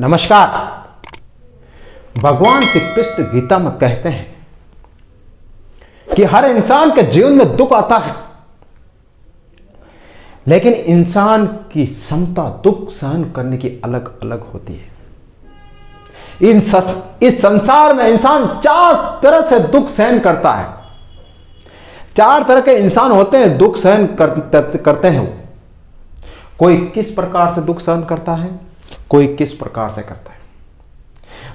नमस्कार। भगवान श्री कृष्ण गीता में कहते हैं कि हर इंसान के जीवन में दुख आता है, लेकिन इंसान की क्षमता दुख सहन करने की अलग अलग होती है। इस संसार में इंसान चार तरह से दुख सहन करता है। चार तरह के इंसान होते हैं, दुख सहन करते हैं। कोई किस प्रकार से दुख सहन करता है, कोई किस प्रकार से करता है।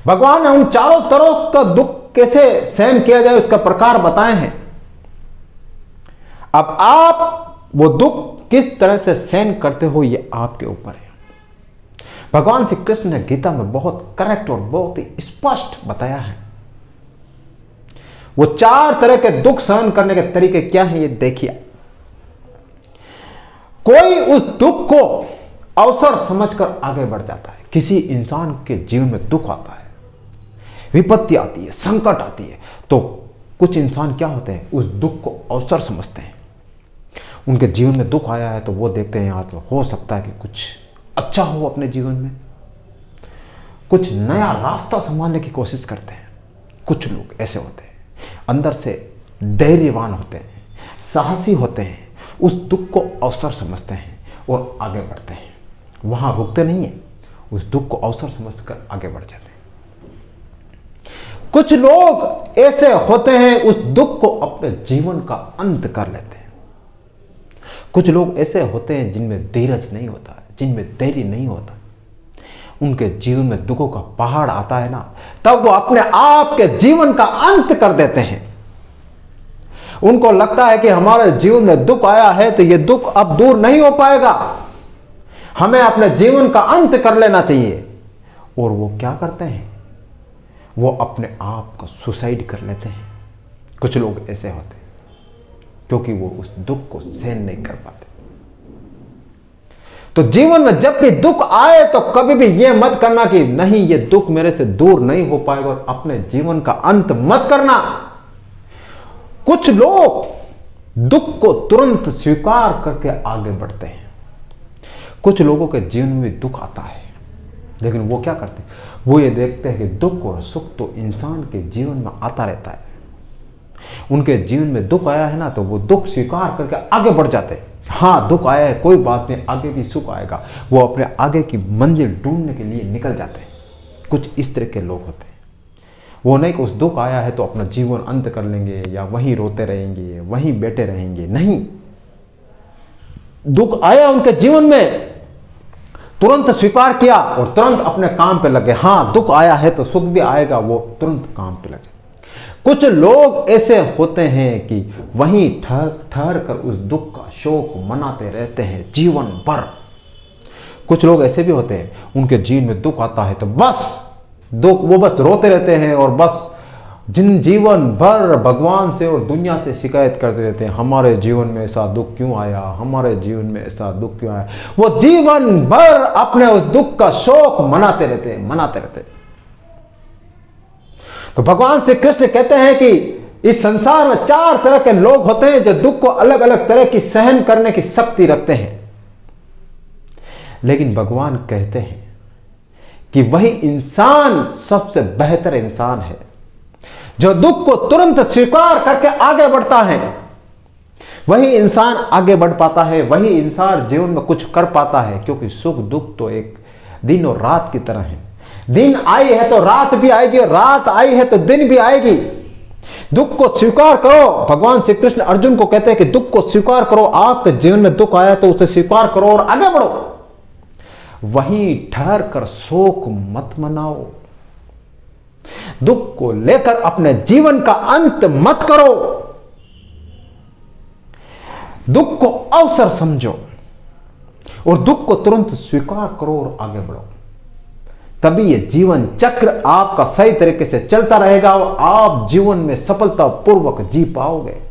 भगवान ने उन चारों तरह का दुख कैसे सहन किया जाए उसका प्रकार बताए हैं। अब आप वो दुख किस तरह से सहन करते हो ये आपके ऊपर है। भगवान श्री कृष्ण ने गीता में बहुत करेक्ट और बहुत ही स्पष्ट बताया है। वो चार तरह के दुख सहन करने के तरीके क्या हैं ये देखिए। कोई उस दुख को अवसर समझकर आगे बढ़ जाता है। किसी इंसान के जीवन में दुख आता है, विपत्ति आती है, संकट आती है, तो कुछ इंसान क्या होते हैं, उस दुख को अवसर समझते हैं। उनके जीवन में दुख आया है तो वो देखते हैं यार तो हो सकता है कि कुछ अच्छा हो अपने जीवन में, कुछ नया रास्ता संभालने की कोशिश करते हैं। कुछ लोग ऐसे होते हैं, अंदर से धैर्यवान होते हैं, साहसी होते हैं, उस दुख को अवसर समझते हैं और आगे बढ़ते हैं। वहां रुकते नहीं है, उस दुख को अवसर समझकर आगे बढ़ जाते हैं। कुछ लोग ऐसे होते हैं उस दुख को अपने जीवन का अंत कर लेते हैं। कुछ लोग ऐसे होते हैं जिनमें धीरज नहीं होता, जिनमें धैर्य नहीं होता। उनके जीवन में दुखों का पहाड़ आता है ना, तब वो अपने आप के जीवन का अंत कर देते हैं। उनको लगता है कि हमारे जीवन में दुख आया है तो यह दुख अब दूर नहीं हो पाएगा, हमें अपने जीवन का अंत कर लेना चाहिए। और वो क्या करते हैं, वो अपने आप को सुसाइड कर लेते हैं। कुछ लोग ऐसे होते हैं क्योंकि वो उस दुख को सहन नहीं कर पाते। तो जीवन में जब भी दुख आए तो कभी भी यह मत करना कि नहीं ये दुख मेरे से दूर नहीं हो पाएगा और अपने जीवन का अंत मत करना। कुछ लोग दुख को तुरंत स्वीकार करके आगे बढ़ते हैं। कुछ लोगों के जीवन में दुख आता है लेकिन वो क्या करते हैं, वो ये देखते हैं कि दुख और सुख तो इंसान के जीवन में आता रहता है। उनके जीवन में दुख आया है ना तो वो दुख स्वीकार करके आगे बढ़ जाते हैं। हाँ दुख आया है, कोई बात नहीं, आगे भी सुख आएगा। वो अपने आगे की मंजिल ढूंढने के लिए निकल जाते हैं। कुछ इस तरह के लोग होते हैं। वो नहीं कि उस दुख आया है तो अपना जीवन अंत कर लेंगे या वहीं रोते रहेंगे, वहीं बैठे रहेंगे। नहीं, दुख आया उनके जीवन में, तुरंत स्वीकार किया और तुरंत अपने काम पे लगे। हाँ दुख आया है तो सुख भी आएगा, वो तुरंत काम पे लगे। कुछ लोग ऐसे होते हैं कि वहीं ठहर कर उस दुख का शोक मनाते रहते हैं जीवन भर। कुछ लोग ऐसे भी होते हैं, उनके जीवन में दुख आता है तो बस दुख, वो बस रोते रहते हैं और बस जीवन भर भगवान से और दुनिया से शिकायत करते रहते हैं। हमारे जीवन में ऐसा दुख क्यों आया, हमारे जीवन में ऐसा दुख क्यों आया। वो जीवन भर अपने उस दुख का शोक मनाते रहते हैं, मनाते रहते हैं। तो भगवान श्री कृष्ण कहते हैं कि इस संसार में चार तरह के लोग होते हैं जो दुख को अलग अलग तरह की सहन करने की शक्ति रखते हैं। लेकिन भगवान कहते हैं कि वही इंसान सबसे बेहतर इंसान है जो दुख को तुरंत स्वीकार करके आगे बढ़ता है। वही इंसान आगे बढ़ पाता है, वही इंसान जीवन में कुछ कर पाता है। क्योंकि सुख दुख तो एक दिन और रात की तरह है। दिन आई है तो रात भी आएगी और रात आई है तो दिन भी आएगी। दुख को स्वीकार करो। भगवान श्री कृष्ण अर्जुन को कहते हैं कि दुख को स्वीकार करो। आपके जीवन में दुख आया तो उसे स्वीकार करो और आगे बढ़ो। वहीं ठहर कर शोक मत मनाओ, दुख को लेकर अपने जीवन का अंत मत करो। दुख को अवसर समझो और दुख को तुरंत स्वीकार करो और आगे बढ़ो। तभी यह जीवन चक्र आपका सही तरीके से चलता रहेगा और आप जीवन में सफलतापूर्वक जी पाओगे।